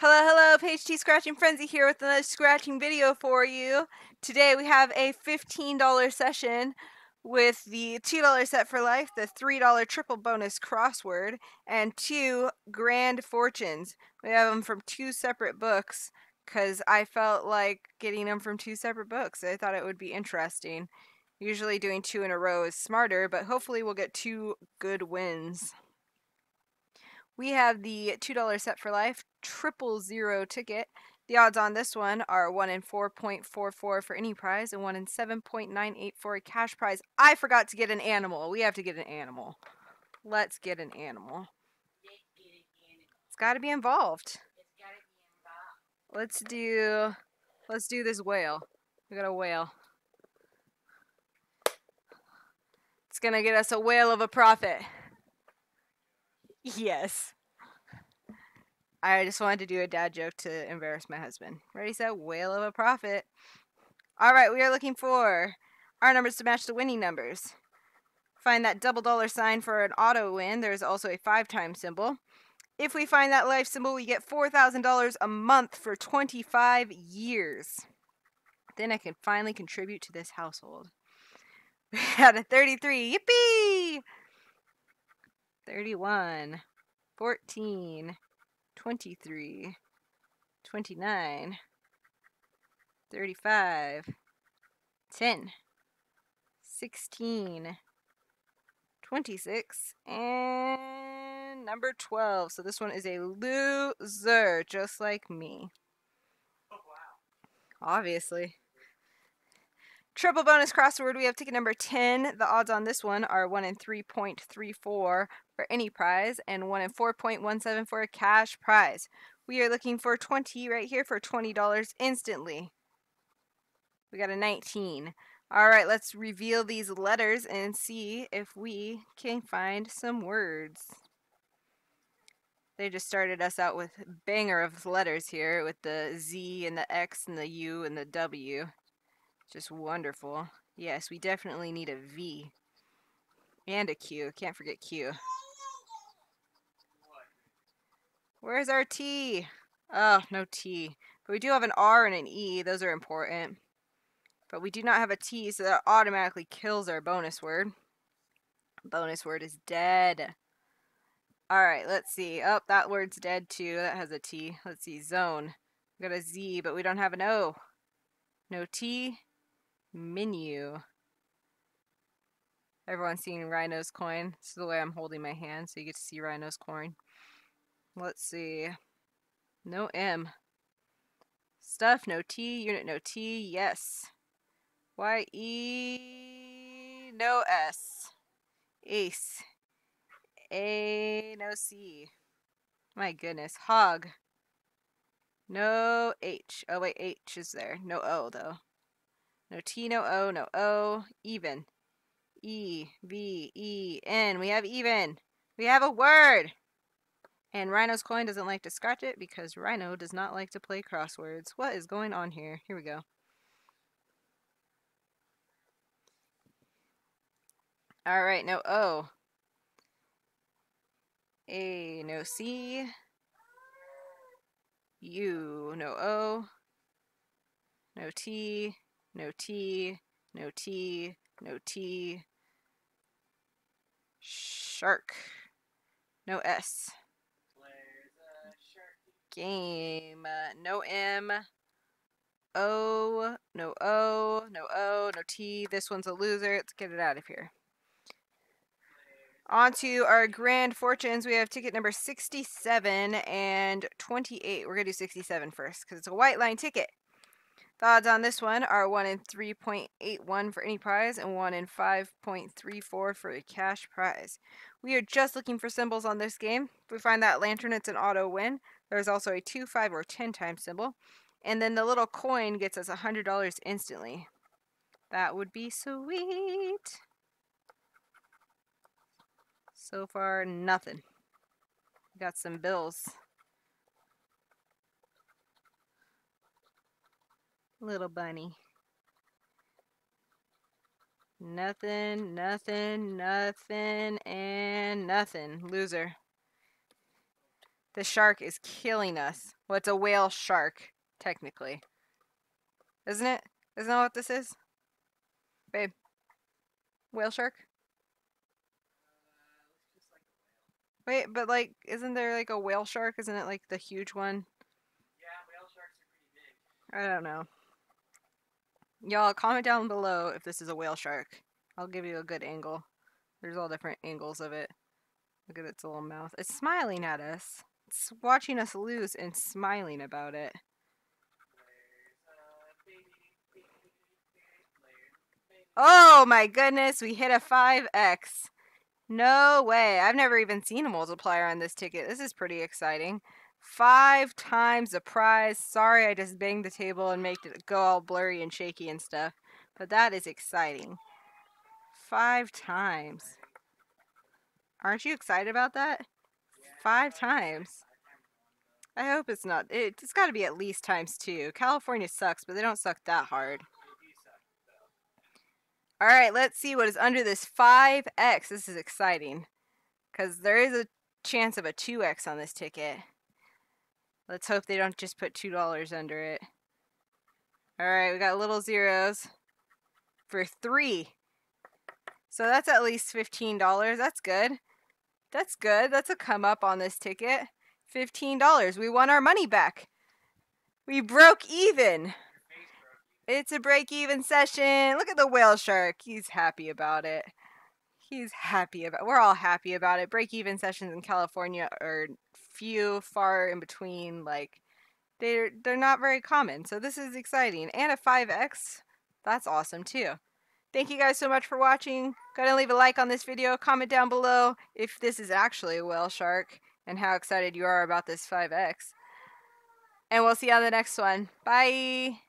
Hello, Paige T Scratching Frenzy here with another scratching video for you. Today we have a $15 session with the $2 set for life, the $3 triple bonus crossword, and two grand fortunes. We have them from two separate books because I felt like getting them from two separate books. I thought it would be interesting. Usually doing two in a row is smarter, but hopefully we'll get two good wins. We have the $2 set for life 000 ticket. The odds on this one are 1 in 4.44 for any prize and 1 in 7.98 for a cash prize. I forgot to get an animal. We have to get an animal. Let's get an animal. It's got to be involved. Let's do this whale. We got a whale. It's going to get us a whale of a profit. Yes. I just wanted to do a dad joke to embarrass my husband. Ready, set, whale of a profit. All right, we are looking for our numbers to match the winning numbers. Find that $" sign for an auto win. There's also a 5-time symbol. If we find that life symbol, we get $4,000 a month for 25 years. Then I can finally contribute to this household. We had a 33. Yippee! 31, 14, 23, 29, 35, 10, 16, 26, and number 12. So this one is a loser, just like me. Oh, wow. Obviously. Triple bonus crossword, we have ticket number 10. The odds on this one are 1 in 3.34 for any prize and 1 in 4.17 for a cash prize. We are looking for 20 right here for $20 instantly. We got a 19. All right, let's reveal these letters and see if we can find some words. They just started us out with a banger of letters here with the Z and the X and the U and the W. Just wonderful. Yes, we definitely need a V. And a Q. Can't forget Q. Where's our T? Oh, no T. But we do have an R and an E. Those are important. But we do not have a T, so that automatically kills our bonus word. Bonus word is dead. Alright, let's see. Oh, that word's dead too. That has a T. Let's see. Zone. We got a Z, but we don't have an O. No T. Menu. Everyone's seeing Rhino's coin. This is the way I'm holding my hand, so you get to see Rhino's coin. Let's see. No M. Stuff, no T. Unit, no T. Yes. Y-E. No S. Ace. A. No C. My goodness. Hog. No H. Oh, wait. H is there. No O, though. No T, no O, no O, even. E, V, E, N. We have even. We have a word. And Rhino's coin doesn't like to scratch it because Rhino does not like to play crosswords. What is going on here? Here we go. All right, no O. A, no C. U, no O. No T. No T, no T, no T. Shark. No S. Game. No M. O. No O. No O. No T. This one's a loser. Let's get it out of here. On to our grand fortunes. We have ticket number 67 and 28. We're going to do 67 first because it's a white line ticket. The odds on this one are 1 in 3.81 for any prize and 1 in 5.34 for a cash prize. We are just looking for symbols on this game. If we find that lantern, it's an auto win. There's also a 2, 5, or 10-time symbol. And then the little coin gets us $100 instantly. That would be sweet. So far, nothing. We got some bills. Little bunny. Nothing, nothing, nothing, and nothing. Loser. The shark is killing us. Well, it's a whale shark, technically. Isn't it? Isn't that what this is? Babe. Whale shark? Wait, but like, isn't there like a whale shark? Isn't it like the huge one? Yeah, whale sharks are pretty big. I don't know. Y'all, comment down below if this is a whale shark. I'll give you a good angle. There's all different angles of it. Look at its little mouth. It's smiling at us. It's watching us lose and smiling about it. Oh my goodness, we hit a 5X. No way. I've never even seen a multiplier on this ticket. This is pretty exciting. 5 times the prize. Sorry, I just banged the table and made it go all blurry and shaky and stuff. But that is exciting. 5 times. Aren't you excited about that? 5 times. I hope it's not. It's got to be at least times 2. California sucks, but they don't suck that hard. All right, let's see what is under this 5X. This is exciting because there is a chance of a 2X on this ticket. Let's hope they don't just put $2 under it. All right, we got little zeros for 3. So that's at least $15. That's good. That's good. That's a come up on this ticket. $15. We won our money back. We broke even. It's a break-even session. Look at the whale shark. He's happy about it. He's happy about it. We're all happy about it. Break-even sessions in California are few, far in between. Like, they're not very common. So this is exciting. And a 5X. That's awesome, too. Thank you guys so much for watching. Go ahead and leave a like on this video. Comment down below if this is actually a whale shark and how excited you are about this 5X. And we'll see you on the next one. Bye!